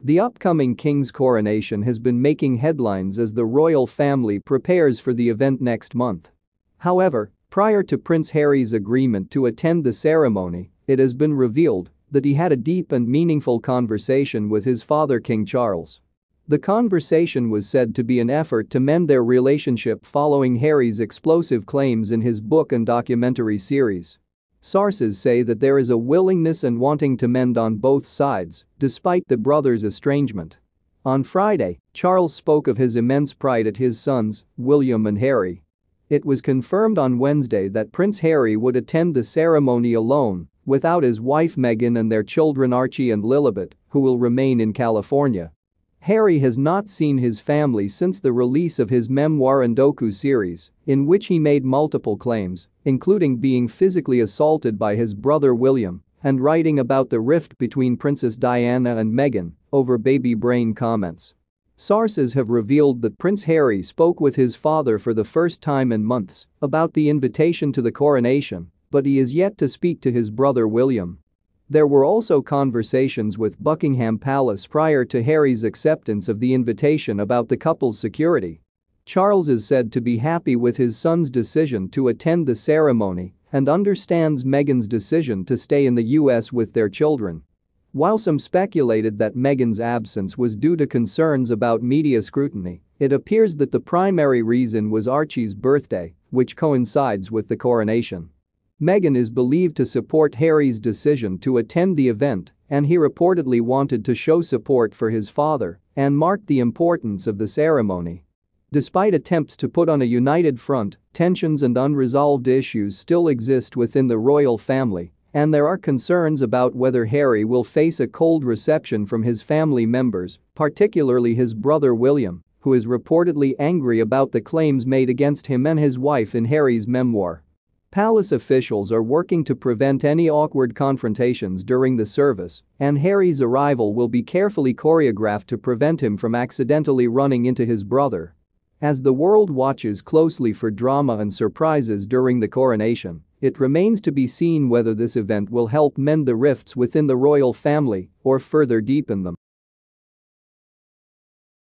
The upcoming King's coronation has been making headlines as the royal family prepares for the event next month. However, prior to Prince Harry's agreement to attend the ceremony, it has been revealed that he had a deep and meaningful conversation with his father, King Charles. The conversation was said to be an effort to mend their relationship following Harry's explosive claims in his book and documentary series. Sources say that there is a willingness and wanting to mend on both sides, despite the brothers' estrangement. On Friday, Charles spoke of his immense pride at his sons, William and Harry. It was confirmed on Wednesday that Prince Harry would attend the ceremony alone, without his wife Meghan and their children Archie and Lilibet, who will remain in California. Harry has not seen his family since the release of his memoir and docu series, in which he made multiple claims, including being physically assaulted by his brother William and writing about the rift between Princess Diana and Meghan over baby brain comments. Sources have revealed that Prince Harry spoke with his father for the first time in months about the invitation to the coronation, but he is yet to speak to his brother William. There were also conversations with Buckingham Palace prior to Harry's acceptance of the invitation about the couple's security. Charles is said to be happy with his son's decision to attend the ceremony and understands Meghan's decision to stay in the US with their children. While some speculated that Meghan's absence was due to concerns about media scrutiny, it appears that the primary reason was Archie's birthday, which coincides with the coronation. Meghan is believed to support Harry's decision to attend the event, and he reportedly wanted to show support for his father and mark the importance of the ceremony. Despite attempts to put on a united front, tensions and unresolved issues still exist within the royal family, and there are concerns about whether Harry will face a cold reception from his family members, particularly his brother William, who is reportedly angry about the claims made against him and his wife in Harry's memoir. Palace officials are working to prevent any awkward confrontations during the service, and Harry's arrival will be carefully choreographed to prevent him from accidentally running into his brother. As the world watches closely for drama and surprises during the coronation, it remains to be seen whether this event will help mend the rifts within the royal family or further deepen them.